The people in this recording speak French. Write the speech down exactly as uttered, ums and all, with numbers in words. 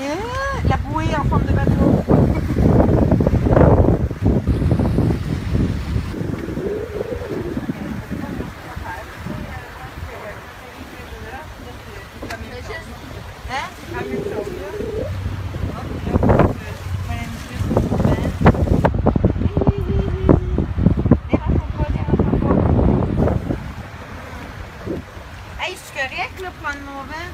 Et la bouée en forme de bateau. Hey, je suis correct là, pour prendre mon vent.